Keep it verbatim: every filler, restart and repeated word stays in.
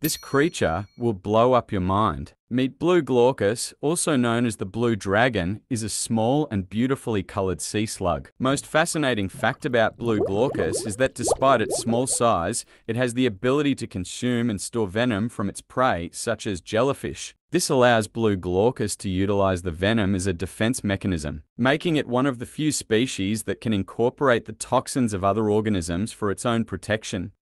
This creature will blow up your mind. Meet Blue Glaucus, also known as the blue dragon, is a small and beautifully colored sea slug. Most fascinating fact about Blue Glaucus is that despite its small size, it has the ability to consume and store venom from its prey, such as jellyfish. This allows Blue Glaucus to utilize the venom as a defense mechanism, making it one of the few species that can incorporate the toxins of other organisms for its own protection.